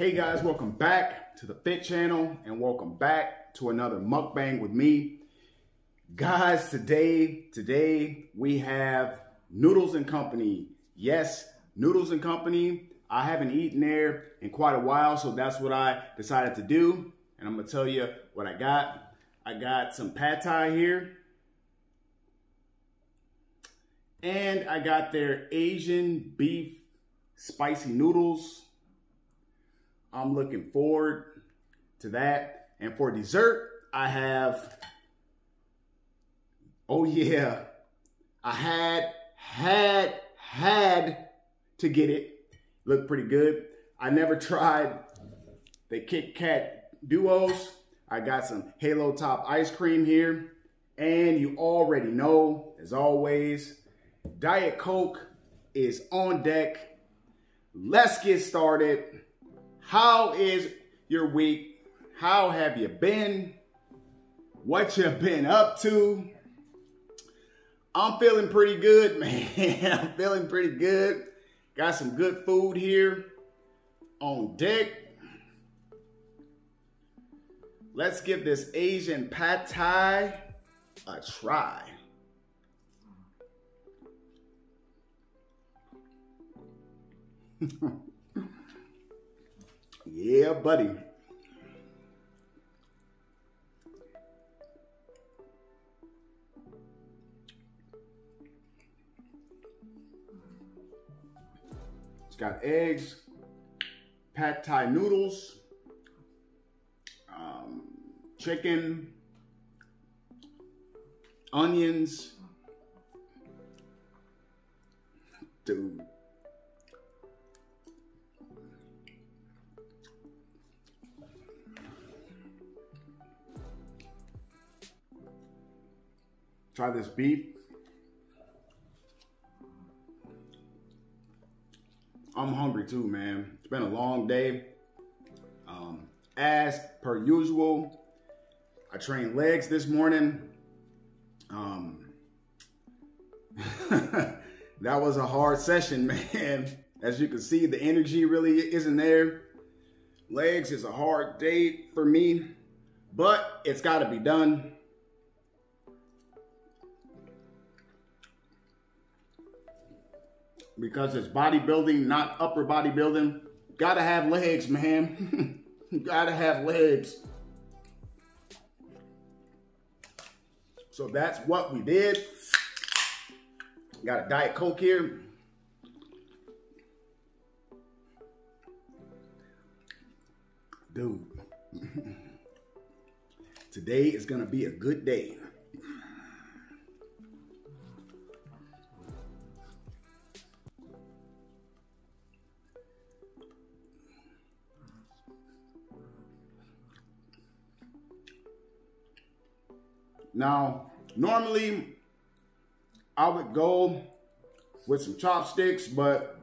Hey guys, welcome back to the Fit Channel and welcome back to another mukbang with me. Guys, today we have Noodles and Company. Yes, Noodles and Company. I haven't eaten there in quite a while, so that's what I decided to do. And I'm gonna tell you what I got. I got some Pad Thai here. And I got their Asian beef spicy noodles. I'm looking forward to that. And for dessert, I have, oh yeah, I had to get it. Looked pretty good. I never tried the Kit Kat Duos. I got some Halo Top ice cream here. And you already know, as always, Diet Coke is on deck. Let's get started. How is your week? How have you been? What you been up to? I'm feeling pretty good, man. I'm feeling pretty good. Got some good food here on deck. Let's give this Asian Pad Thai a try. Yeah, buddy. It's got eggs, Pad Thai noodles, chicken, onions. Dude. Try this beef. I'm hungry too, man. It's been a long day. As per usual, I trained legs this morning. That was a hard session, man. As you can see, the energy really isn't there. Legs is a hard day for me, but it's got to be done. Because it's bodybuilding, not upper bodybuilding. Gotta have legs, man. Gotta have legs. So that's what we did. Got a Diet Coke here. Dude. Today is gonna be a good day. Now, normally I would go with some chopsticks, but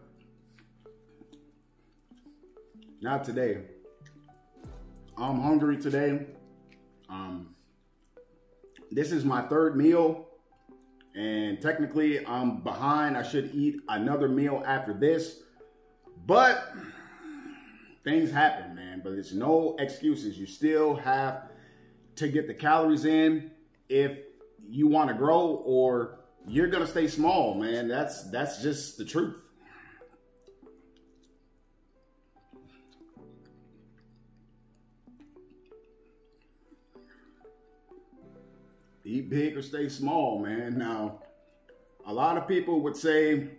not today. I'm hungry today. This is my third meal, and technically I'm behind. I should eat another meal after this, but things happen, man. But it's no excuses. You still have to get the calories in. If you want to grow, or you're going to stay small, man, that's just the truth. Eat big or stay small, man. Now, a lot of people would say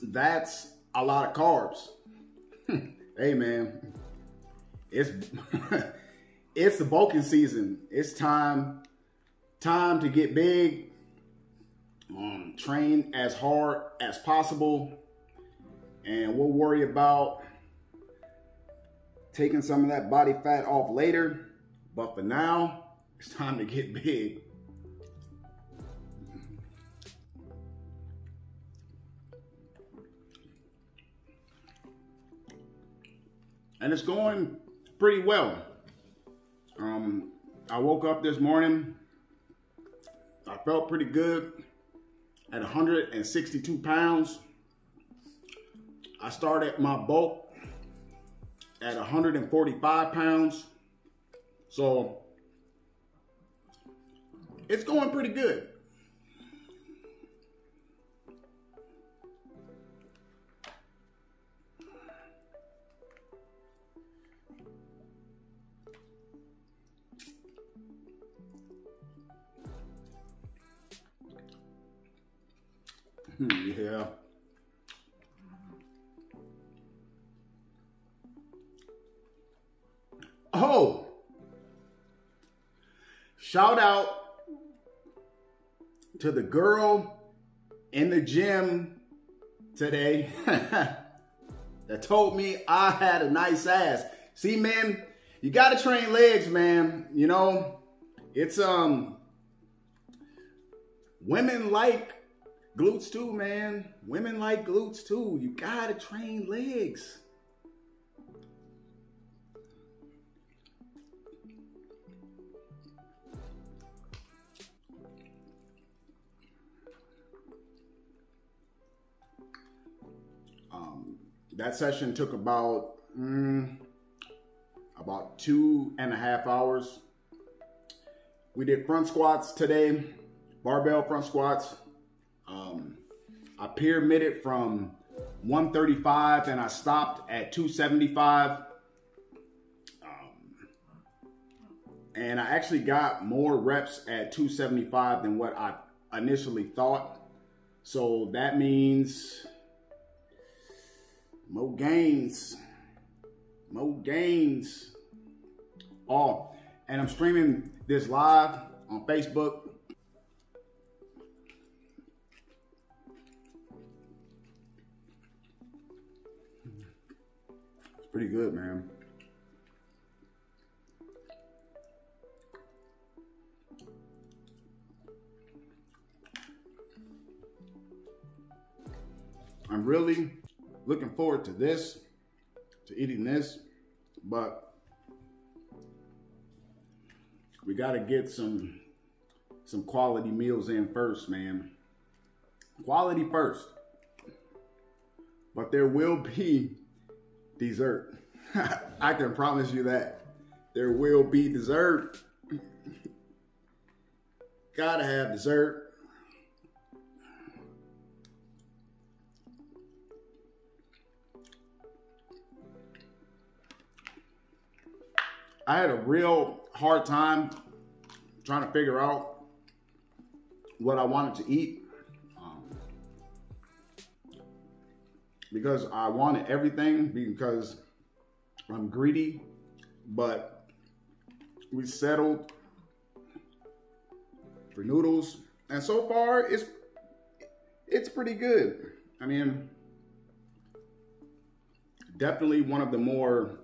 that's a lot of carbs. Hey, man, it's, it's the bulking season. It's time to get big, train as hard as possible, and we'll worry about taking some of that body fat off later, but for now, it's time to get big. And it's going pretty well. I woke up this morning, I felt pretty good at 162 pounds. I started my bulk at 145 pounds. So it's going pretty good. Yeah. Oh, shout out to the girl in the gym today that told me I had a nice ass. See, man, you gotta train legs, man. You know, it's women like glutes too, man. Women like glutes too. You gotta train legs. That session took about 2.5 hours. We did front squats today, barbell front squats. I pyramided from 135 and I stopped at 275. And I actually got more reps at 275 than what I initially thought. So that means more gains, more gains. Oh, and I'm streaming this live on Facebook. Pretty good, man. I'm really looking forward to this, to eating this, but we gotta get some quality meals in first, man. Quality first. But there will be dessert. I can promise you that. There will be dessert. Gotta have dessert. I had a real hard time trying to figure out what I wanted to eat, because I wanted everything, because I'm greedy, but we settled for noodles. And so far, it's pretty good. I mean, definitely one of the more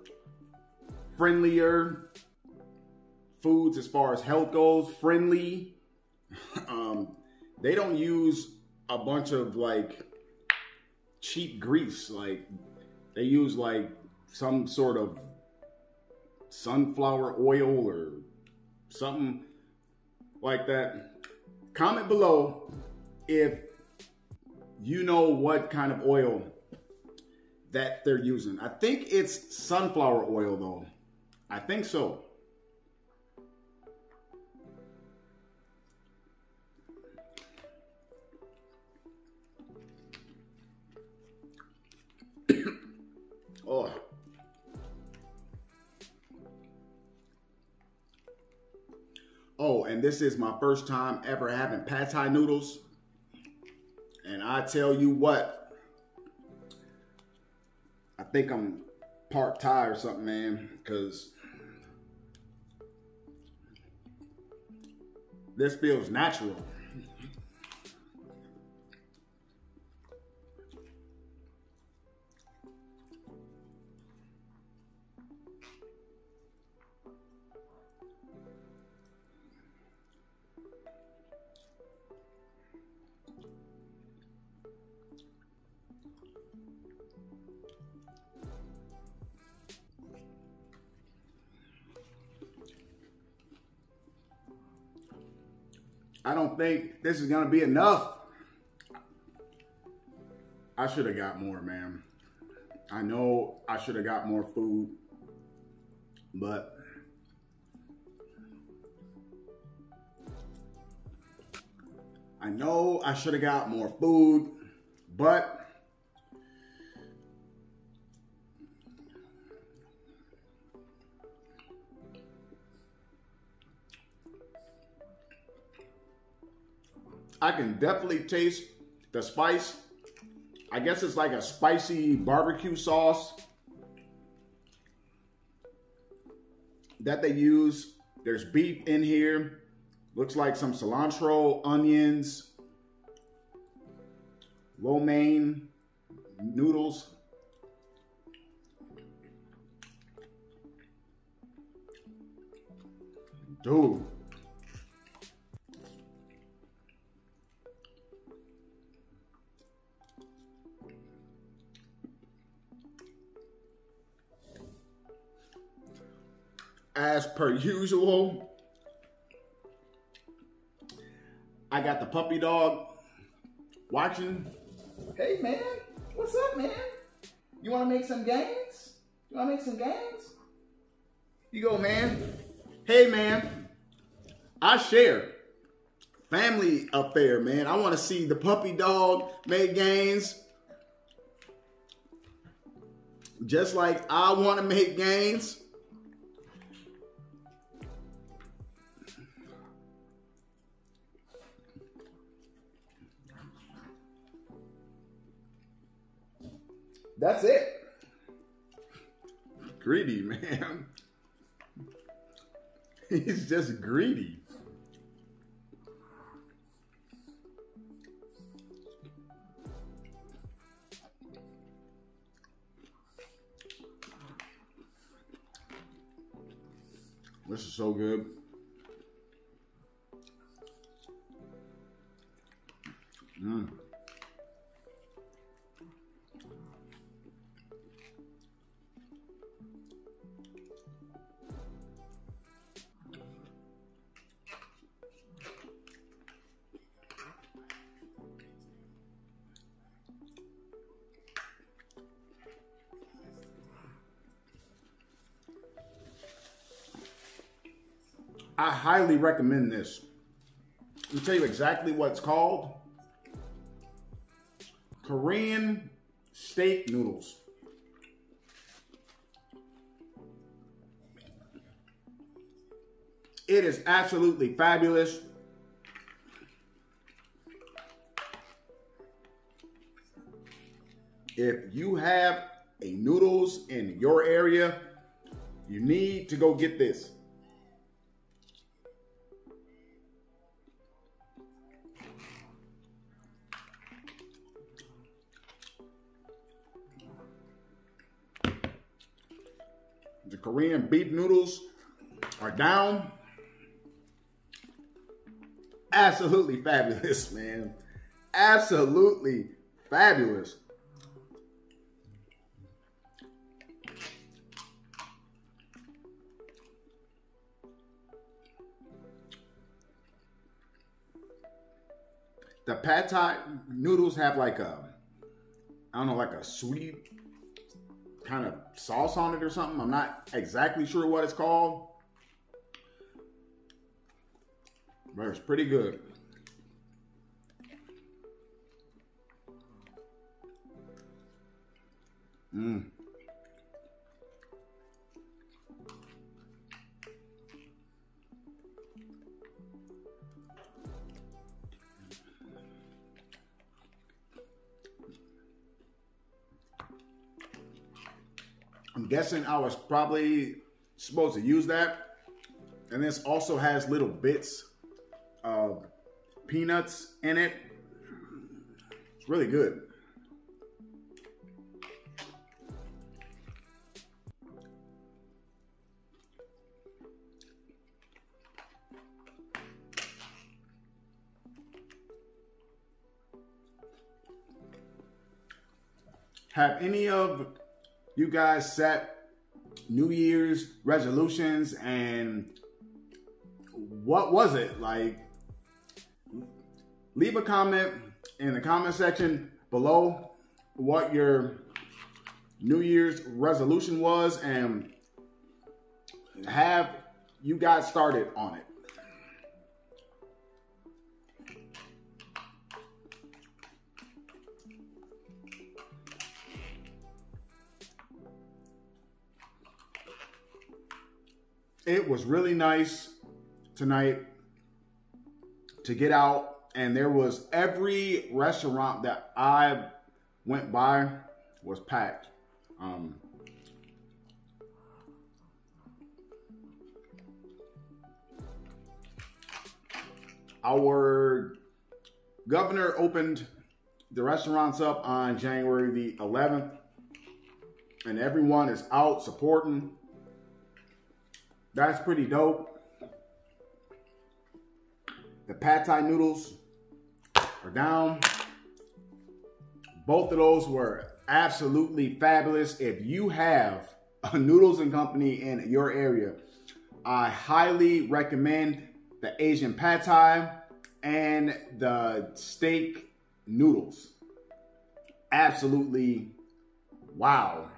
friendlier foods as far as health goes, friendly. They don't use a bunch of like cheap grease. Like they use like some sort of sunflower oil or something like that. Comment below if you know what kind of oil that they're using. I think it's sunflower oil though. I think so. Oh. Oh, and this is my first time ever having Pad Thai noodles. And I tell you what, I think I'm part Thai or something, man, because this feels natural. I don't think this is gonna be enough. I should have got more, man. I know I should have got more food. But I know I should have got more food, but I can definitely taste the spice. I guess it's like a spicy barbecue sauce that they use. There's beef in here. Looks like some cilantro, onions, lo mein, noodles. Dude. As per usual, I got the puppy dog watching. Hey man, what's up man? You wanna make some gains? You wanna make some gains? You go man. Hey man, I share family affair man. I wanna see the puppy dog make gains. Just like I wanna make gains. That's it. Greedy, man. He's just greedy. This is so good. Mmm. I highly recommend this. Let me tell you exactly what it's called. Korean steak noodles. It is absolutely fabulous. If you have a noodles in your area, you need to go get this. The Korean beef noodles are down. Absolutely fabulous, man. Absolutely fabulous. The Pad Thai noodles have like a, I don't know, like a sweet kind of sauce on it or something. I'm not exactly sure what it's called, but it's pretty good. Mmm. I'm guessing I was probably supposed to use that. And this also has little bits of peanuts in it. It's really good. Have any of you guys set New Year's resolutions, and what was it like? Leave a comment in the comment section below what your New Year's resolution was and have you guys started on it. It was really nice tonight to get out, and there was every restaurant that I went by was packed. Our governor opened the restaurants up on January the 11th, and everyone is out supporting. That's pretty dope. The Pad Thai noodles are down. Both of those were absolutely fabulous. If you have a Noodles and Company in your area, I highly recommend the Asian Pad Thai and the steak noodles. Absolutely wow.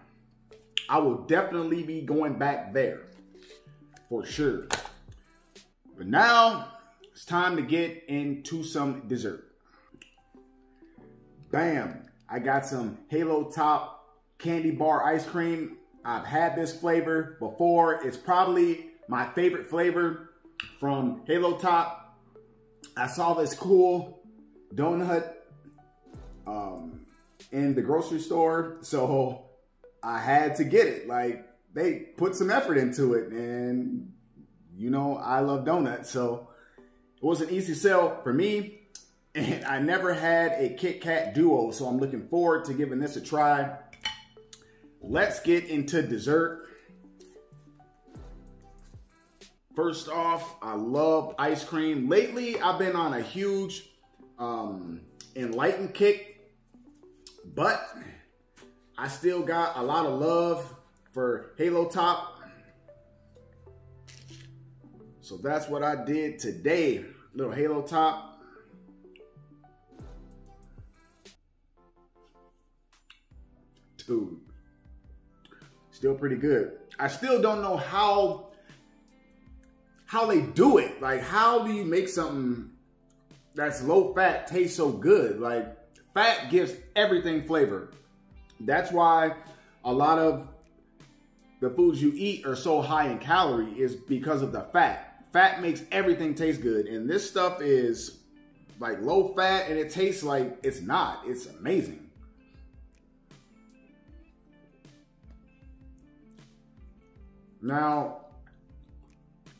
I will definitely be going back there. For sure. But now it's time to get into some dessert. Bam! I got some Halo Top candy bar ice cream. I've had this flavor before. It's probably my favorite flavor from Halo Top. I saw this cool donut in the grocery store, so I had to get it. Like, they put some effort into it, and you know I love donuts, so it was an easy sell for me. And I never had a Kit Kat Duo, so I'm looking forward to giving this a try. Let's get into dessert. First off, I love ice cream. Lately, I've been on a huge Enlightened kick, but I still got a lot of love for Halo Top. So that's what I did today. Little Halo Top. Dude, still pretty good. I still don't know how they do it. Like, how do you make something that's low fat taste so good? Like, fat gives everything flavor. That's why a lot of the foods you eat are so high in calorie, is because of the fat. Fat makes everything taste good. And this stuff is like low fat, and it tastes like it's not. It's amazing. Now,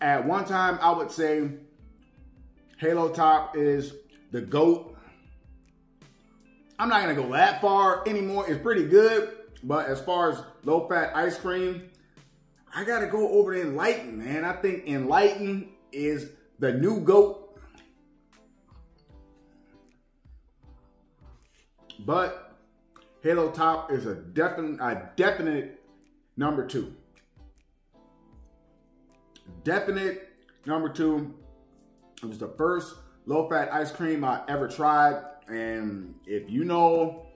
at one time, I would say Halo Top is the GOAT. I'm not going to go that far anymore. It's pretty good. But as far as low-fat ice cream, I got to go over to Enlightened, man. I think Enlightened is the new GOAT. But Halo Top is a definite number two. Definite number two. It was the first low-fat ice cream I ever tried. And if you know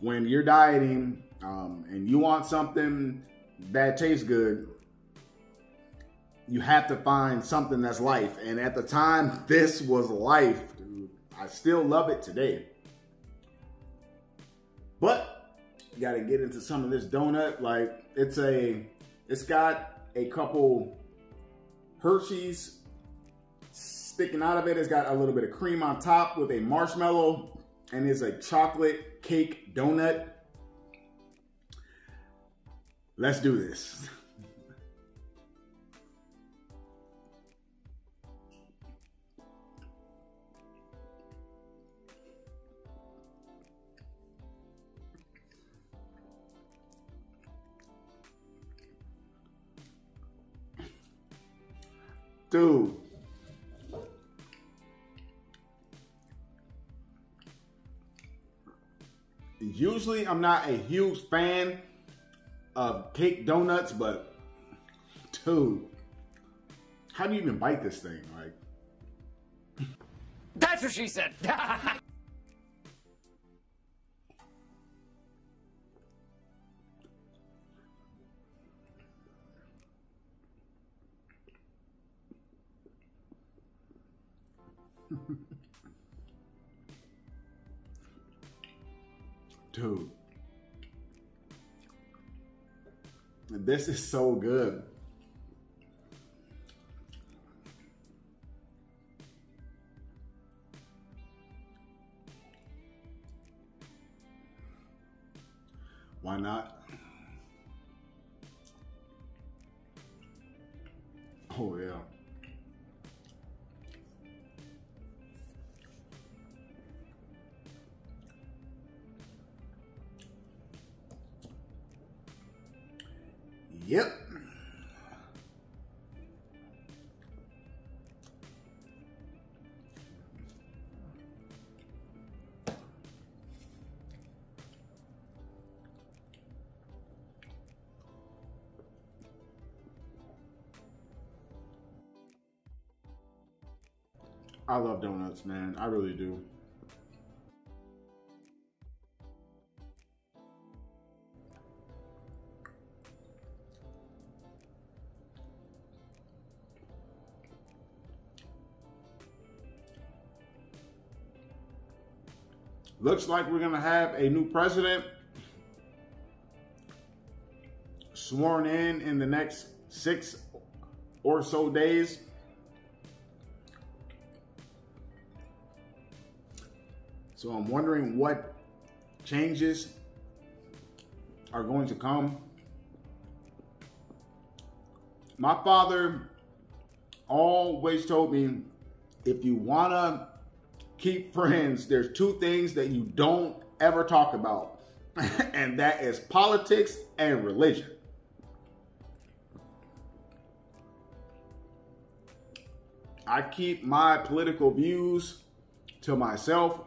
when you're dieting, and you want something that tastes good, you have to find something that's life. And at the time, this was life, dude. I still love it today. But you gotta get into some of this donut. Like, it's got a couple Hershey's sticking out of it. It's got a little bit of cream on top with a marshmallow, and it's a chocolate cake donut. Let's do this. Dude. Usually I'm not a huge fan of cake donuts, but dude, how do you even bite this thing? Like, that's what she said. Dude, this is so good. Why not? Oh, yeah. Yep. I love donuts, man. I really do. Looks like we're gonna have a new president sworn in the next 6 or so days. So I'm wondering what changes are going to come. My father always told me, if you wanna keep friends, there's 2 things that you don't ever talk about, and that is politics and religion. I keep my political views to myself.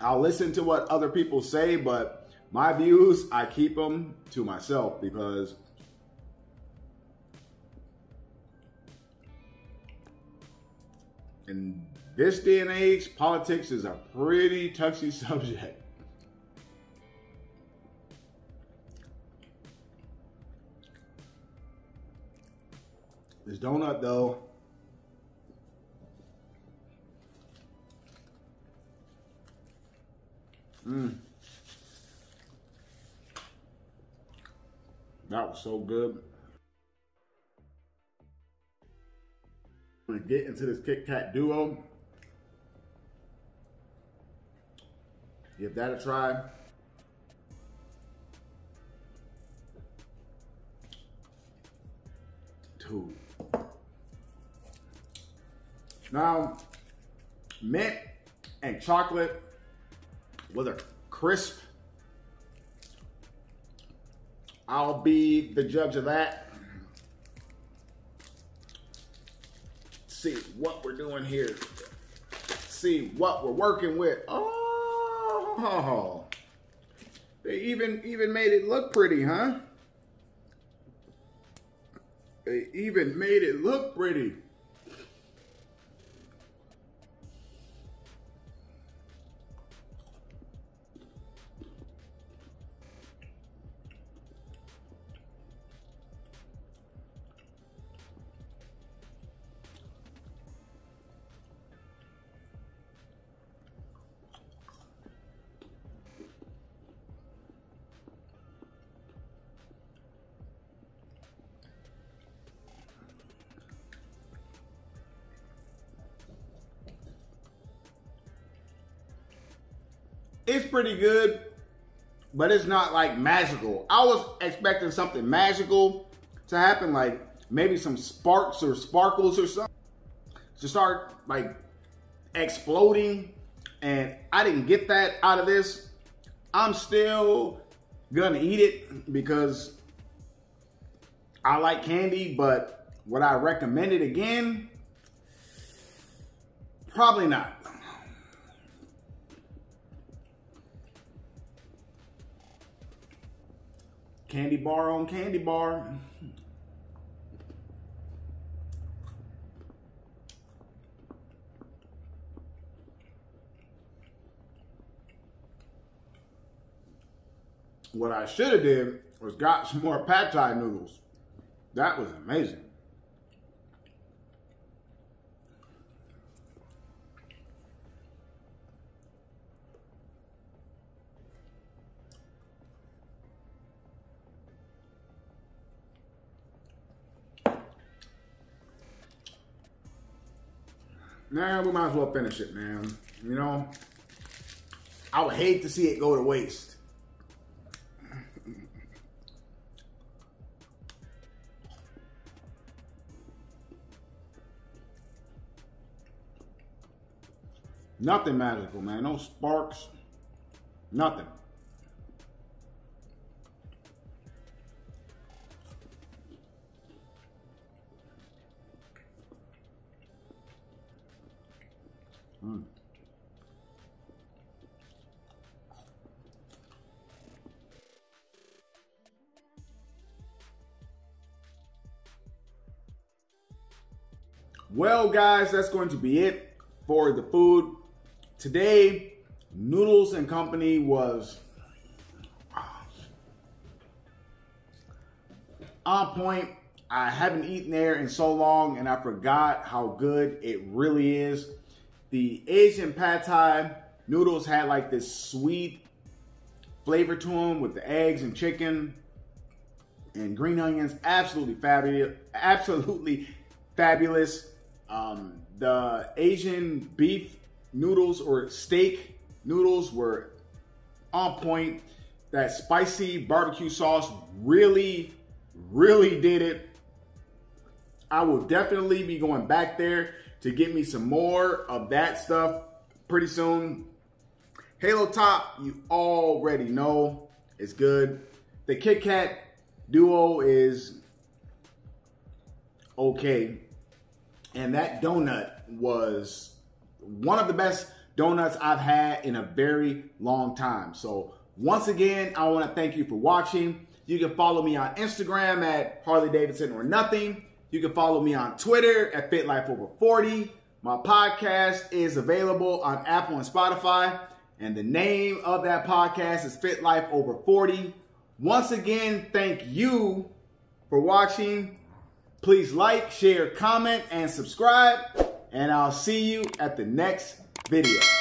I'll listen to what other people say, but my views, I keep them to myself, because in this day and age, politics is a pretty touchy subject. This donut, though, that was so good. I'm gonna get into this Kit Kat Duo. Give that a try. Dude. Now, mint and chocolate with a crisp. I'll be the judge of that. See what we're doing here. See what we're working with. Oh, they even made it look pretty, huh? They even made it look pretty. It's pretty good, but it's not like magical. I was expecting something magical to happen, like maybe some sparks or sparkles or something to start like exploding, and I didn't get that out of this. I'm still gonna eat it because I like candy, but would I recommend it again? Probably not. Candy bar on candy bar. What I should have did was got some more Pad Thai noodles. That was amazing. man, we might as well finish it, man. You know, I would hate to see it go to waste. Nothing magical, man. No sparks. Nothing. Well, guys, that's going to be it for the food. Today, Noodles and Company was on point. I haven't eaten there in so long, and I forgot how good it really is. The Asian Pad Thai noodles had like this sweet flavor to them with the eggs and chicken and green onions. Absolutely fabulous. Absolutely fabulous. The Asian beef noodles or steak noodles were on point. That spicy barbecue sauce really, really did it. I will definitely be going back there to get me some more of that stuff pretty soon. Halo Top, you already know, it's good. The Kit Kat Duo is okay. And that donut was one of the best donuts I've had in a very long time. So once again, I wanna thank you for watching. You can follow me on Instagram at harleydavidsonornothin. You can follow me on Twitter at Fit Life Over 40. My podcast is available on Apple and Spotify. And the name of that podcast is Fit Life Over 40. Once again, thank you for watching. Please like, share, comment, and subscribe. And I'll see you at the next video.